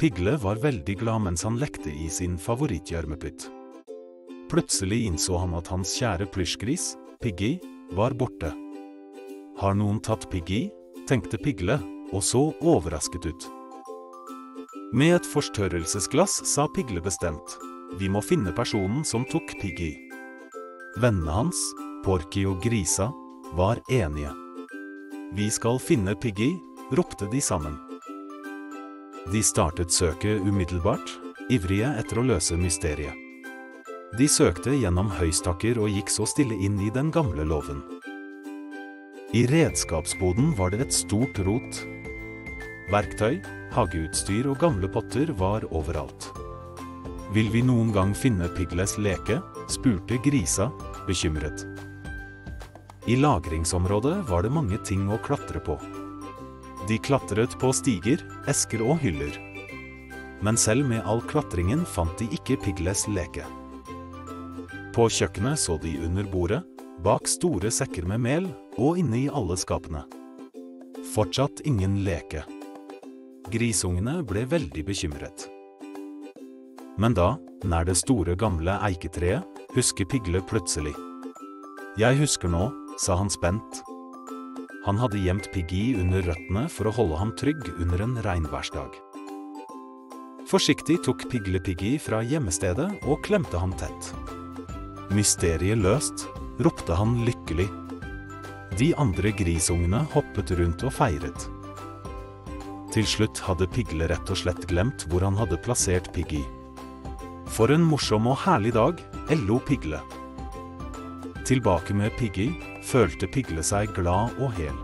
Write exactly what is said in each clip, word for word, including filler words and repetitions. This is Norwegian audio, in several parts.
Piggle var veldig glad mens han lekte i sin favorittgjørmepytt. Plutselig innså han at hans kjære plysjgris, Piggy, var borte. Har noen tatt Piggy? Tenkte Piggle, og så overrasket ut. Med et forstørrelsesglass sa Piggle bestemt: vi må finne personen som tok Piggy. Vennene hans, Porky og Grisa, var enige. Vi skal finne Piggy, ropte de sammen. De startet søket umiddelbart, ivrige etter å løse mysteriet. De søkte gjennom høystakker og gikk så stille inn i den gamle låven. I redskapsboden var det et stort rot. Verktøy, hageutstyr og gamle potter var overalt. Vil vi noen gang finne Piggles leke? Spurte Grisa, bekymret. I lagringsområdet var det mange ting å klatre på. De klatret på stiger, esker og hyller. Men selv med all klatringen fant de ikke Piggles leke. På kjøkkenet så de under bordet, bak store sekker med mel og inne i alle skapene. Fortsatt ingen leke. Grisungene ble veldig bekymret. Men da, nær det store gamle eiketreet, husker Piggle plutselig. «Jeg husker nå», sa han spent. Han hadde gjemt Piggy under røttene for å holde ham trygg under en regnværsdag. Forsiktig tok Piggle Piggy fra gjemmestedet og klemte ham tett. Mysteriet løst, ropte han lykkelig. De andre grisungene hoppet rundt og feiret. Til slutt hadde Piggle rett og slett glemt hvor han hadde plassert Piggy. For en morsom og herlig dag, lo Piggle. Tilbake med Piggy, følte Piggle seg glad og hel.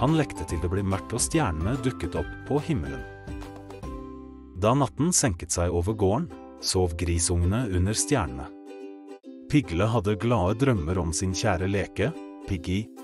Han lekte til det ble mørkt og stjernene dukket opp på himmelen. Da natten senket seg over gården, sov grisungene under stjernene. Piggle hadde glade drømmer om sin kjære leke, Piggy.